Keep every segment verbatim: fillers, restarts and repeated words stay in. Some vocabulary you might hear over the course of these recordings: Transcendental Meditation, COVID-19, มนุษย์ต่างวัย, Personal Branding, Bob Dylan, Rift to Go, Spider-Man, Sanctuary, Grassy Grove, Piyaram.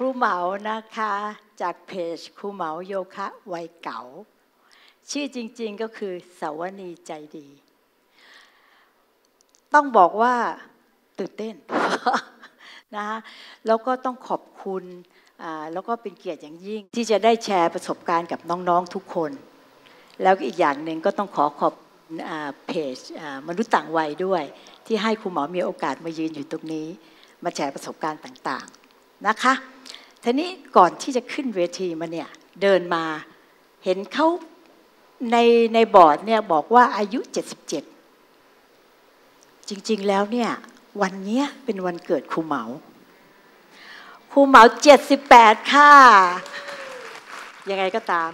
รูเหมานะคะจากเพจครูเหมาโยคะวัยเก่าชื่อจริงๆก็คือสวนีใจดีต้องบอกว่าตื่นเต้น นะแล้วก็ต้องขอบคุณแล้วก็เป็นเกียรติอย่างยิ่งที่จะได้แชร์ประสบการณ์กับน้องๆทุกคนแล้วอีกอย่างหนึ่งก็ต้องขอขอบเพจมนุษย์ต่างวัยด้วยที่ให้ครูเหมามีโอกาสมายืนอยู่ตรงนี้มาแชร์ประสบการณ์ต่างๆนะคะทีนี้ก่อนที่จะขึ้นเวทีมาเนี่ยเดินมาเห็นเขาในในบอร์ดเนี่ยบอกว่าอายุเจ็ดสิบเจ็ดจริงๆแล้วเนี่ยวันนี้เป็นวันเกิดครูเหมาครูเหมาเจ็ดสิบแปดค่ะยังไงก็ตาม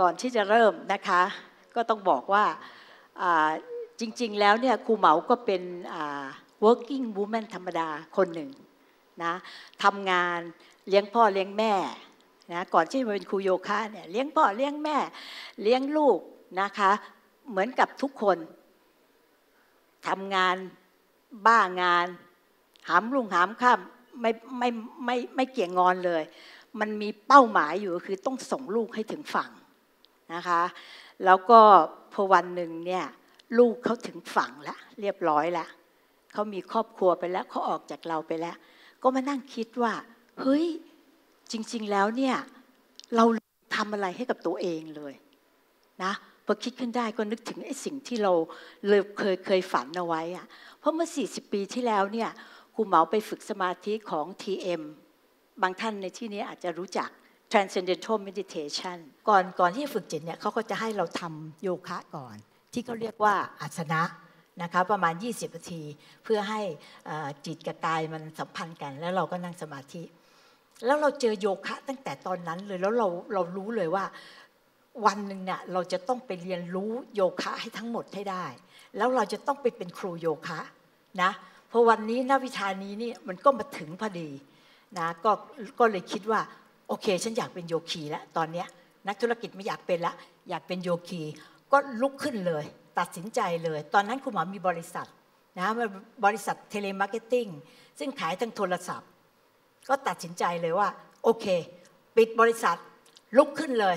ก่อนที่จะเริ่มนะคะก็ต้องบอกว่าจริงๆแล้วเนี่ยครูเหมาก็เป็น working woman ธรรมดาคนหนึ่งนะทำงานเลี้ยงพ่อเลี้ยงแม่นะก่อนที่จะเป็นครูโยคะเนี่ยเลี้ยงพ่อเลี้ยงแม่เลี้ยงลูกนะคะเหมือนกับทุกคนทำงานบ้างานหามรุ่งหามค่ำไม่ไม่ไม่ไม่เกี่ยงงอนเลยมันมีเป้าหมายอยู่คือต้องส่งลูกให้ถึงฝั่งนะคะแล้วก็พอวันหนึ่งเนี่ยลูกเขาถึงฝั่งแล้วเรียบร้อยแล้วเขามีครอบครัวไปแล้วเขาออกจากเราไปแล้วก็มานั่งคิดว่าเฮ้ยจริงๆแล้วเนี่ยเราทำอะไรให้กับตัวเองเลยนะพอคิดขึ้นได้ก็นึกถึงไอ้สิ่งที่เราเลยเคยเคยฝันเอาไว้อะเพราะเมื่อสี่สิบปีที่แล้วเนี่ยครูเหมาไปฝึกสมาธิของ ที เอ็ม บางท่านในที่นี้อาจจะรู้จัก Transcendental Meditation ก่อนก่อนที่ฝึกจิตเนี่ยเขาก็จะให้เราทำโยคะก่อนที่เขาเรียกว่าอาสนะนะคะประมาณยี่สิบนาทีเพื่อให้จิตกับกายมันสัมพันธ์กันแล้วเราก็นั่งสมาธิแล้วเราเจอโยคะตั้งแต่ตอนนั้นเลยแล้วเราเรารู้เลยว่าวันหนึ่งเนี่ยเราจะต้องไปเรียนรู้โยคะให้ทั้งหมดให้ได้แล้วเราจะต้องไปเป็นครูโยคะนะเพราะวันนี้นะวิชานี้นี่มันก็มาถึงพอดีนะก็ก็เลยคิดว่าโอเคฉันอยากเป็นโยคีแล้วตอนเนี้ยนักธุรกิจไม่อยากเป็นละอยากเป็นโยคีก็ลุกขึ้นเลยตัดสินใจเลยตอนนั้นคุณหมอมีบริษัทนะบริษัทเทเลมาร์เก็ตติ้งซึ่งขายทางโทรศัพท์ก็ตัดสินใจเลยว่าโอเคปิดบริษัทลุกขึ้นเลย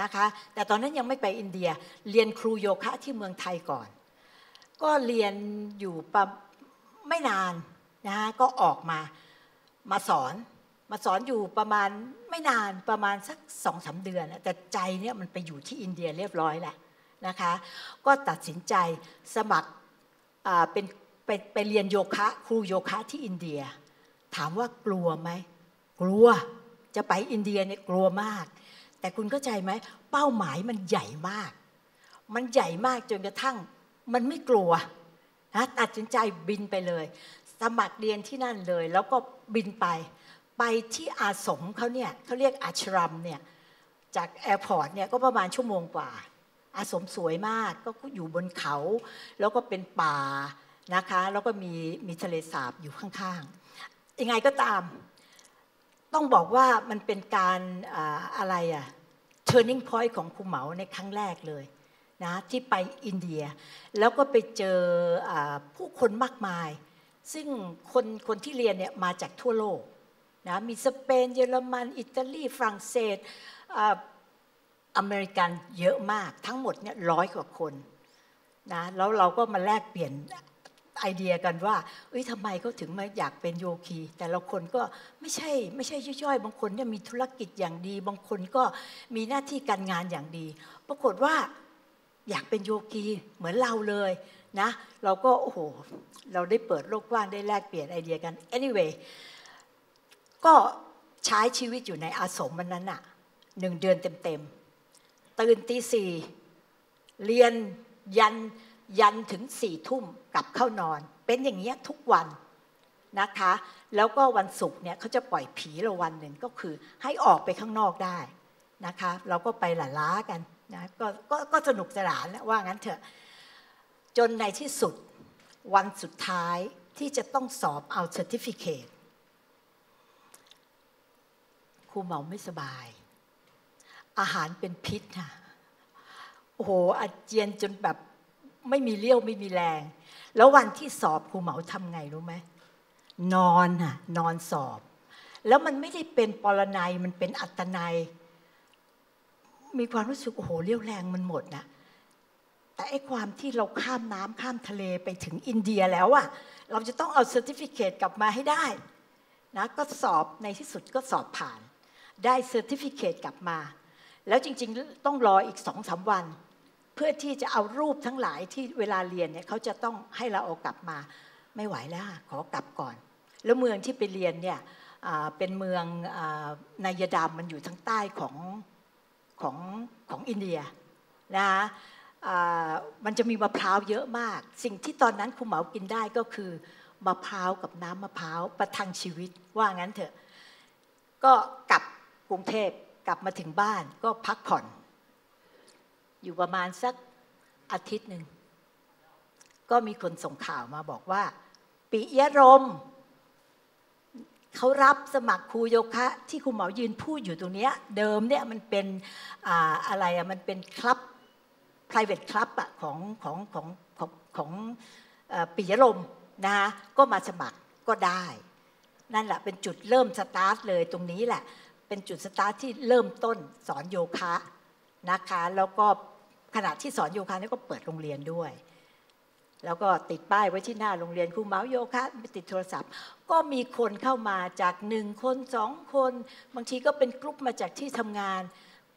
นะคะแต่ตอนนั้นยังไม่ไปอินเดียเรียนครูโยคะที่เมืองไทยก่อนก็เรียนอยู่ประมาณไม่นานนะก็ออกมามาสอนมาสอนอยู่ประมาณไม่นานประมาณสัก สองถึงสาม เดือนแต่ใจเนี่ยมันไปอยู่ที่อินเดียเรียบร้อยแล้วนะคะก็ตัดสินใจสมัครเป็นไปไปเรียนโยคะครูโยคะที่อินเดียถามว่ากลัวไหมกลัวจะไปอินเดียเนี่ยกลัวมากแต่คุณเข้าใจไหมเป้าหมายมันใหญ่มากมันใหญ่มากจนกระทั่งมันไม่กลัวนะตัดสินใจบินไปเลยสมัครเรียนที่นั่นเลยแล้วก็บินไปไปที่อาสมเขาเนี่ยเขาเรียกอาชรัมเนี่ยจากแอร์พอร์ตเนี่ยก็ประมาณชั่วโมงกว่าอาสมสวยมากก็อยู่บนเขาแล้วก็เป็นป่านะคะแล้วก็มีมีทะเลสาบอยู่ข้างๆยังไงก็ตามต้องบอกว่ามันเป็นการอะไรอะ turning point ของครูเหมาในครั้งแรกเลยนะที่ไปอินเดียแล้วก็ไปเจอผู้คนมากมายซึ่งคนคนที่เรียนเนี่ยมาจากทั่วโลกนะมีสเปนเยอรมันอิตาลีฝรั่งเศสอเมริกันเยอะมากทั้งหมดเนี่ยร้อยกว่าคนนะแล้วเราก็มาแลกเปลี่ยนไอเดียกันว่าเอ้ยทำไมเขาถึงมาอยากเป็นโยคีแต่ละคนก็ไม่ใช่ไม่ใช่ย่อยๆบางคนเนี่ยมีธุรกิจอย่างดีบางคนก็มีหน้าที่การงานอย่างดีปรากฏว่าอยากเป็นโยคีเหมือนเราเลยนะเราก็โอ้โหเราได้เปิดโลกกว้างได้แลกเปลี่ยนไอเดียกัน anyway ก็ใช้ชีวิตอยู่ในอาสมมันนั้นน่ะหนึ่งเดือนเต็มๆตื่นตีสี่เรียนยันยันถึงสี่ทุ่มกลับเข้านอนเป็นอย่างเงี้ยทุกวันนะคะแล้วก็วันศุกร์เนี่ยเขาจะปล่อยผีเราวันหนึ่งก็คือให้ออกไปข้างนอกได้นะคะเราก็ไปหล่าล้ากันนะ ก็, ก็, ก็สนุกสนานแล้วว่างั้นเถอะจนในที่สุดวันสุดท้ายที่จะต้องสอบเอาเซอร์ติฟิเคตครูเหมาไม่สบายอาหารเป็นพิษค่ะโอ้โหอาเจียนจนแบบไม่มีเลี้ยวไม่มีแรงแล้ววันที่สอบครูเหมาทำไงรู้ไหมนอนค่ะนอนสอบ แล้วมันไม่ได้เป็นปรนัยมันเป็นอัตนัยมีความรู้สึกโอ้โหเรี่ยวแรงมันหมดนะแต่ไอ้ความที่เราข้ามน้ำข้ามทะเลไปถึงอินเดียแล้วอะเราจะต้องเอาเซอร์ติฟิเคตกลับมาให้ได้นะก็สอบในที่สุดก็สอบผ่านได้เซอร์ติฟิเคตกลับมาแล้วจริงๆต้องรออีก สองถึงสาม วันเพื่อที่จะเอารูปทั้งหลายที่เวลาเรียนเนี่ยเขาจะต้องให้เราเอากลับมาไม่ไหวแล้วขอกลับก่อนแล้วเมืองที่ไปเรียนเนี่ยเป็นเมืองนายดามมันอยู่ทางใต้ของของของอินเดียนะมันจะมีมะพร้าวเยอะมากสิ่งที่ตอนนั้นครูเหมากินได้ก็คือมะพร้าวกับน้ำมะพร้าวประทังชีวิตว่างั้นเถอะก็กลับกรุงเทพกลับมาถึงบ้านก็พักผ่อนอยู่ประมาณสักอาทิตย์หนึ่งก็มีคนส่งข่าวมาบอกว่าปิยะรมเขารับสมัครครูโยคะที่ครูเหมายืนพูดอยู่ตรงนี้เดิมเนี่ยมันเป็นอะไรอะมันเป็นคลับprivate club อะของของของของของปิยะรมนะก็มาสมัครก็ได้นั่นแหละเป็นจุดเริ่มสตาร์ทเลยตรงนี้แหละเป็นจุดสตาร์ทที่เริ่มต้นสอนโยคะนะคะแล้วก็ขณะที่สอนโยคะนี่ก็เปิดโรงเรียนด้วยแล้วก็ติดป้ายไว้ที่หน้าโรงเรียนครูเหมาโยคะติดโทรศัพท์ก็มีคนเข้ามาจากหนึ่งคนสองคนบางทีก็เป็นกลุ่มมาจากที่ทำงาน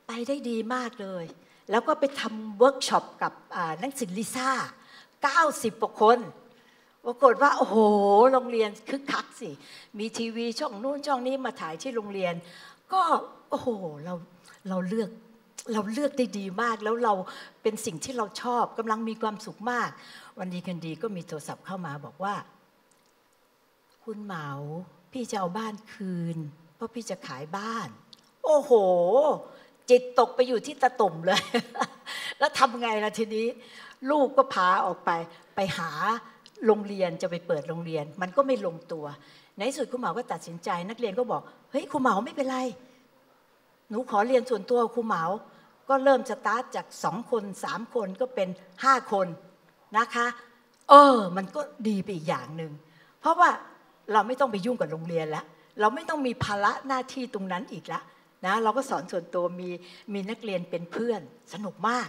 ไปได้ดีมากเลยแล้วก็ไปทำเวิร์กช็อปกับนักศึกษาลิซ่าเก้าสิบกว่าคนปรากฏว่าโอ้โหโรงเรียนคึกคักสิมีทีวีช่องนู้นช่องนี้มาถ่ายที่โรงเรียนก็โอ้โหเราเราเลือกเราเลือกได้ดีมากแล้วเราเป็นสิ่งที่เราชอบกำลังมีความสุขมากวันดีคืนดีก็มีโทรศัพท์เข้ามาบอกว่าคุณเหมาพี่จะเอาบ้านคืนเพราะพี่จะขายบ้านโอ้โหจิตตกไปอยู่ที่ตะตุ่มเลย แล้วทำไงล่ะทีนี้ลูกก็พาออกไปไปหาโรงเรียนจะไปเปิดโรงเรียนมันก็ไม่ลงตัวในที่สุดครูเหมาก็ตัดสินใจนักเรียนก็บอกเฮ้ยครูเหมาไม่เป็นไรหนูขอเรียนส่วนตัวครูเหมาก็เริ่มสตาร์ทจากสองคนสามคนก็เป็นห้าคนนะคะเออมันก็ดีไปอีกอย่างหนึ่งเพราะว่าเราไม่ต้องไปยุ่งกับโรงเรียนแล้วเราไม่ต้องมีภาระหน้าที่ตรงนั้นอีกแล้วนะเราก็สอนส่วนตัวมีมีนักเรียนเป็นเพื่อนสนุกมาก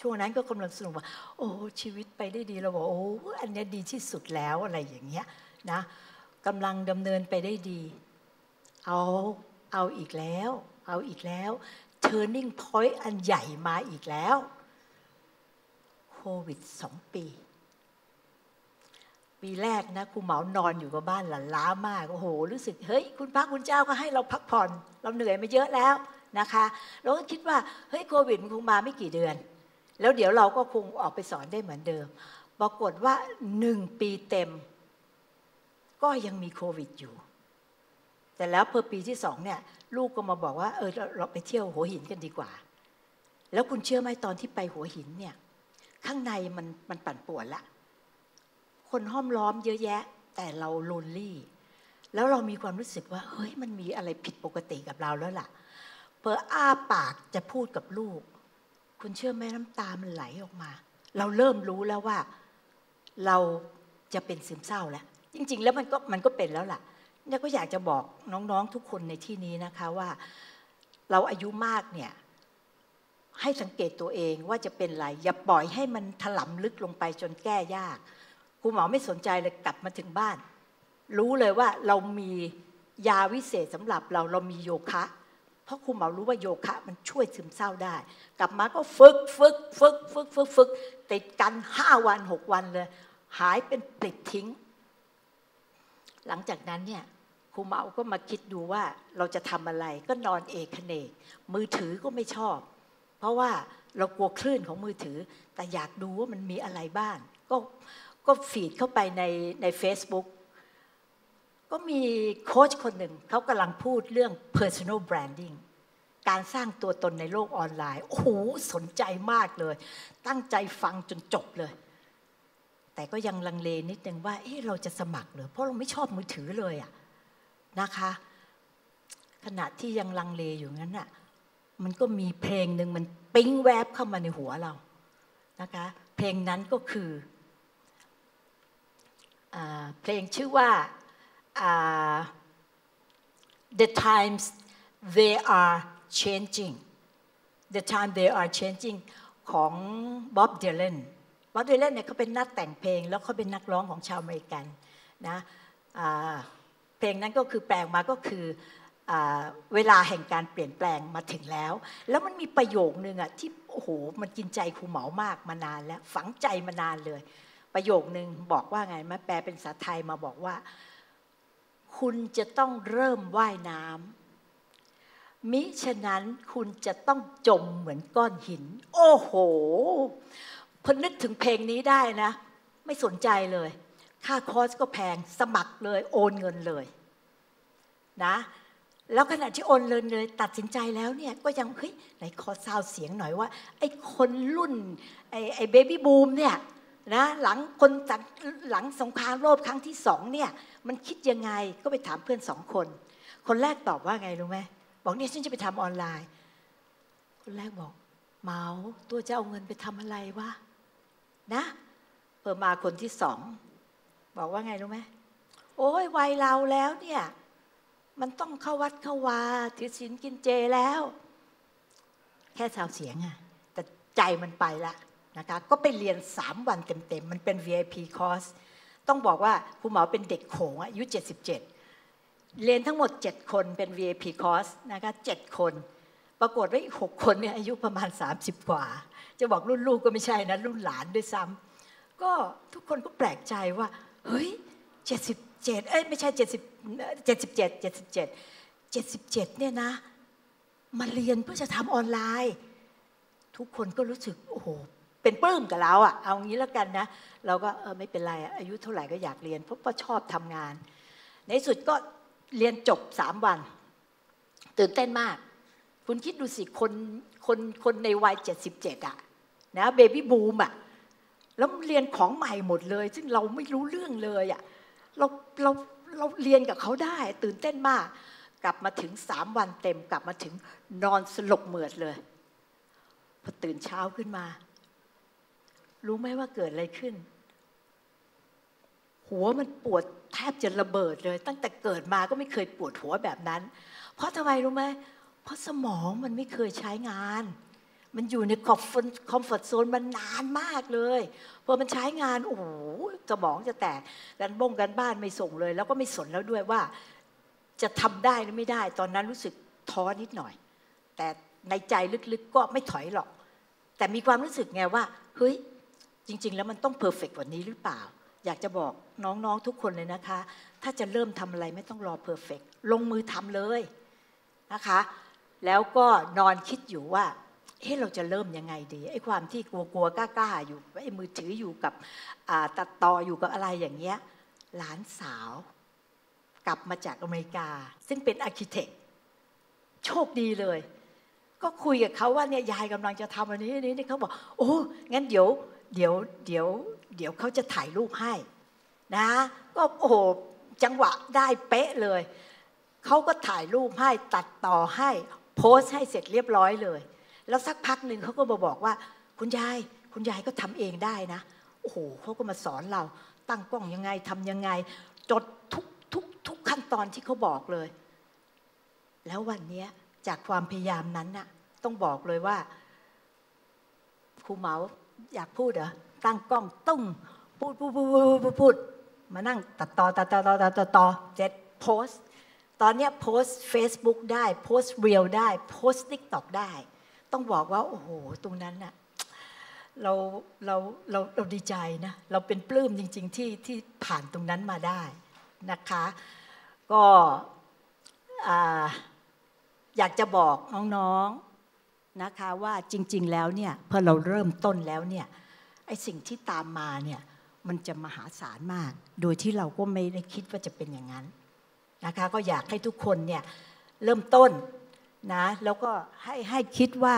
ช่วงนั้นก็กำลังสนุกว่าโอ้ชีวิตไปได้ดีเราบอกโอ้อันนี้ดีที่สุดแล้วอะไรอย่างเงี้ยนะกำลังดำเนินไปได้ดีเอาเอาอีกแล้วเอาอีกแล้ว turning point อันใหญ่มาอีกแล้วโควิดสองปีปีแรกนะครูเหมานอนอยู่กับบ้านหลั่นล้ามากโอ้โหรู้สึกเฮ้ยคุณพระคุณเจ้าก็ให้เราพักผ่อนเราเหนื่อยมาเยอะแล้วนะคะเราก็คิดว่าเฮ้ยโควิดมันคงมาไม่กี่เดือนแล้วเดี๋ยวเราก็คงออกไปสอนได้เหมือนเดิมปรากฏว่าหนึ่งปีเต็มก็ยังมีโควิดอยู่แต่แล้วพอปีที่สองเนี่ยลูกก็มาบอกว่าเออเราไปเที่ยวหัวหินกันดีกว่าแล้วคุณเชื่อไหมตอนที่ไปหัวหินเนี่ยข้างในมันมันปั่นป่วนละคนห้อมล้อมเยอะแยะแต่เราโลนลี่แล้วเรามีความรู้สึกว่าเฮ้ยมันมีอะไรผิดปกติกับเราแล้วล่ะเปิดอ้าปากจะพูดกับลูกคุณเชื่อไหมน้ำตามันไหลออกมาเราเริ่มรู้แล้วว่าเราจะเป็นซึมเศร้าแล้วจริงๆแล้วมันก็มันก็เป็นแล้วล่ะเนี่ยก็อยากจะบอกน้องๆทุกคนในที่นี้นะคะว่าเราอายุมากเนี่ยให้สังเกตตัวเองว่าจะเป็นอะไรอย่าปล่อยให้มันถลำลึกลงไปจนแก้ยากครูหมอไม่สนใจเลยกลับมาถึงบ้านรู้เลยว่าเรามียาวิเศษสำหรับเราเรามีโยคะเพราะครูหมอรู้ว่าโยคะมันช่วยซึมเศร้าได้กลับมาก็ฝึกฝึกฝึกฝึกฝึกฝึกติดกันห้าวันหกวันเลยหายเป็นปลิดทิ้งหลังจากนั้นเนี่ยครูหมอก็มาคิดดูว่าเราจะทำอะไรก็นอนเอกเนกมือถือก็ไม่ชอบเพราะว่าเรากลัวคลื่นของมือถือแต่อยากดูว่ามันมีอะไรบ้างก็ก็ฟีดเข้าไปในใน Facebook ก็มีโค้ชคนหนึ่งเขากำลังพูดเรื่อง Personal Branding การสร้างตัวตนในโลกออนไลน์โอ้โหสนใจมากเลยตั้งใจฟังจนจบเลยแต่ก็ยังลังเลนิดนึงว่าเอ๊ะเราจะสมัครเหรอเพราะเราไม่ชอบมือถือเลยอะนะคะขณะที่ยังลังเลอยู่งั้นน่ะมันก็มีเพลงหนึ่งมันปิ๊งแวบเข้ามาในหัวเรานะคะเพลงนั้นก็คือเพลงชื่อว่า the times they are changing the time they are changing ของบ๊อบเดลเลนบ๊อบเดลเลนเนี่ยเขาเป็นนักแต่งเพลงแล้วเขาเป็นนักร้องของชาวอเมริกันนะเพลงนั้นก็คือแปลงมาก็คือเวลาแห่งการเปลี่ยนแปลงมาถึงแล้วแล้วมันมีประโยคนึงอ่ะที่โอ้โหมันกินใจครูเหมามากมานานแล้วฝังใจมานานเลยประโยคนึงบอกว่าไงมาแปลเป็นภาษาไทยมาบอกว่าคุณจะต้องเริ่มว่ายน้ำมิฉะนั้นคุณจะต้องจมเหมือนก้อนหินโอ้โหพอนึกถึงเพลงนี้ได้นะไม่สนใจเลยค่าคอร์สก็แพงสมัครเลยโอนเงินเลยนะแล้วขณะที่โอนเงินเลยตัดสินใจแล้วเนี่ยก็ยังเฮ้ยไหนขอซาวเสียงหน่อยว่าไอ้คนรุ่นไอ้ไอ้เบบี้บูมเนี่ยนะหลังคนหลังสงครามโลกครั้งที่สองเนี่ยมันคิดยังไงก็ไปถามเพื่อนสองคนคนแรกตอบว่าไงรู้ไหมบอกเนี่ยฉันจะไปทำออนไลน์คนแรกบอกเมาตัวจะเอาเงินไปทำอะไรวะนะเพิ่มมาคนที่สองบอกว่าไงรู้ไหมโอ้ยวัยเราแล้วเนี่ยมันต้องเข้าวัดเข้าวาถือศีลกินเจแล้วแค่ซาวเสียงอะแต่ใจมันไปละนะคะก็ไปเรียนสามวันเต็มๆมันเป็น วี ไอ พี course ต้องบอกว่าครูเหมาเป็นเด็กโขงอายุเจ็ดสิบเจ็ดเรียนทั้งหมดเจ็ดคนเป็น วี ไอ พี course นะคะเจ็ดคนปรากฏว่าอีกหกคนเนี่ยอายุประมาณสามสิบกว่าจะบอกรุ่นลูกก็ไม่ใช่นะรุ่นหลานด้วยซ้ำก็ทุกคนก็แปลกใจว่าเฮ้ยเจ็ดสิบเจ็ดเอ้ยไม่ใช่เจ็ดสิบเจ็ดเนี่ยนะมาเรียนเพื่อจะทำออนไลน์ทุกคนก็รู้สึกโอ้โหเป็นปลื้มกับเราอ่ะเอางี้แล้วกันนะเราก็เออไม่เป็นไรอายุเท่าไหร่ก็อยากเรียนเพราะว่าชอบทำงานในสุดก็เรียนจบสามวันตื่นเต้นมากคุณคิดดูสิคนคนคนในวัยเจ็ดสิบเจ็ดอ่ะนะเบบี้บูมอ่ะแล้วเรียนของใหม่หมดเลยซึ่งเราไม่รู้เรื่องเลยอ่ะเราเราเราเรียนกับเขาได้ตื่นเต้นมากกลับมาถึงสามวันเต็มกลับมาถึงนอนสลบเหมือดเลยพอตื่นเช้าขึ้นมารู้ไหมว่าเกิดอะไรขึ้นหัวมันปวดแทบจะระเบิดเลยตั้งแต่เกิดมาก็ไม่เคยปวดหัวแบบนั้นเพราะทำไมรู้ไหมเพราะสมองมันไม่เคยใช้งานมันอยู่ในคอมฟอร์ตคอมฟอร์ตโซนมันนานมากเลยพอมันใช้งานโอ้โหสมองจะแตกกันบ้งกันบ้านไม่ส่งเลยแล้วก็ไม่สนแล้วด้วยว่าจะทำได้หรือไม่ได้ตอนนั้นรู้สึกท้อนิดหน่อยแต่ในใจลึกๆก็ไม่ถอยหรอกแต่มีความรู้สึกไงว่าเฮ้ยจริงๆแล้วมันต้องเพอร์เฟกต์กว่านี้หรือเปล่าอยากจะบอกน้องๆทุกคนเลยนะคะถ้าจะเริ่มทำอะไรไม่ต้องรอเพอร์เฟกต์ลงมือทำเลยนะคะแล้วก็นอนคิดอยู่ว่าเฮ้ยเราจะเริ่มยังไงดีไอ้ความที่กลัวๆกล้าๆอยู่ไอ้มือถืออยู่กับตัดต่ออยู่กับอะไรอย่างเงี้ยหลานสาวกลับมาจากอเมริกาซึ่งเป็นอาร์คิเทคโชคดีเลยก็คุยกับเขาว่าเนี่ยยายกำลังจะทำอันนี้นี่นี่เขาบอกโอ้งั้นเดี๋ยวเดี๋ยวเดี๋ยวเดี๋ยวเขาจะถ่ายรูปให้นะก็โอ้โหจังหวะได้เป๊ะเลยเขาก็ถ่ายรูปให้ตัดต่อให้โพสให้เสร็จเรียบร้อยเลยแล้วสักพักหนึ่งเขาก็มาบอกว่าคุณยายคุณยายก็ทำเองได้นะโอ้โหเขาก็มาสอนเราตั้งกล้องยังไงทำยังไงจดทุกทุกทุกขั้นตอนที่เขาบอกเลยแล้ววันนี้จากความพยายามนั้นน่ะต้องบอกเลยว่าครูเหมาอยากพูดเหรอตั้งกล้องตุ้งพูดพูดพูดพูดพูดมานั่งตัดต่อตัดต่อตัดต่อตัดต่อเสร็จโพสตอนนี้โพสเฟซบุ๊กได้โพสเรียลได้โพสทิกตอกได้ต้องบอกว่าโอ้โหตรงนั้นน่ะเราเราเราเราดีใจนะเราเป็นปลื้มจริงๆที่ที่ผ่านตรงนั้นมาได้นะคะก็อยากจะบอกน้องๆนะคะว่าจริงๆแล้วเนี่ยพอเราเริ่มต้นแล้วเนี่ยไอ้สิ่งที่ตามมาเนี่ยมันจะมหาศาลมากโดยที่เราก็ไม่ได้คิดว่าจะเป็นอย่างนั้นนะคะก็อยากให้ทุกคนเนี่ยเริ่มต้นนะแล้วก็ให้ให้คิดว่า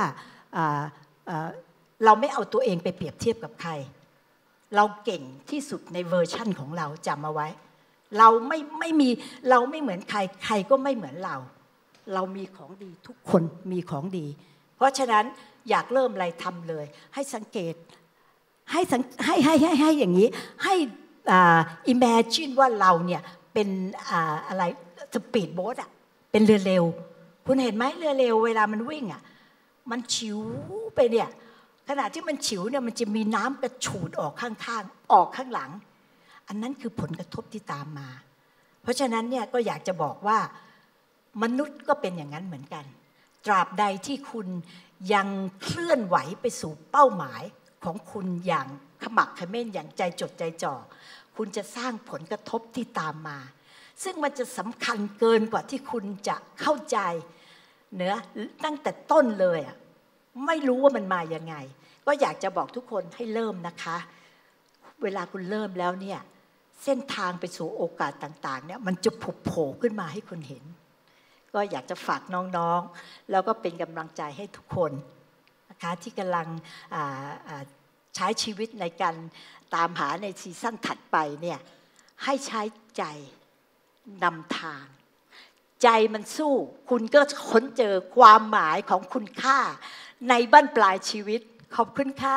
เราไม่เอาตัวเองไปเปรียบเทียบกับใครเราเก่งที่สุดในเวอร์ชั่นของเราจำเอาไว้เราไม่ไม่มีเราไม่เหมือนใครใครก็ไม่เหมือนเราเรามีของดีทุกคนมีของดีเพราะฉะนั้นอยากเริ่มอะไรทำเลยให้สังเกตให้ให้ให้ให้ให้อย่างนี้ให้อิมเมจินว่าเราเนี่ยเป็นอะไรสปีดโบ๊ทอะ เป็นเรือเร็วคุณเห็นไหมเรือเร็วเวลามันวิ่งอ่ะมันฉิวไปเนี่ยขณะที่มันฉิวเนี่ยมันจะมีน้ำกระฉูดออกข้างๆออกข้างหลังอันนั้นคือผลกระทบที่ตามมาเพราะฉะนั้นเนี่ยก็อยากจะบอกว่ามนุษย์ก็เป็นอย่างนั้นเหมือนกันตราบใดที่คุณยังเคลื่อนไหวไปสู่เป้าหมายของคุณอย่างขมักเขม้นอย่างใจจดใจจ่อคุณจะสร้างผลกระทบที่ตามมาซึ่งมันจะสำคัญเกินกว่าที่คุณจะเข้าใจเนื้อตั้งแต่ต้นเลยอ่ะไม่รู้ว่ามันมาอย่างไงก็อยากจะบอกทุกคนให้เริ่มนะคะเวลาคุณเริ่มแล้วเนี่ยเส้นทางไปสู่โอกาสต่างๆเนี่ยมันจะผุดโผล่ขึ้นมาให้คุณเห็นก็อยากจะฝากน้องๆแล้วก็เป็นกำลังใจให้ทุกคนนะคะที่กำลังใช้ชีวิตในการตามหาในซีซั่นถัดไปเนี่ยให้ใช้ใจนำทางใจมันสู้คุณก็ค้นเจอความหมายของคุณค่าในบั้นปลายชีวิตขอบคุณค่ะ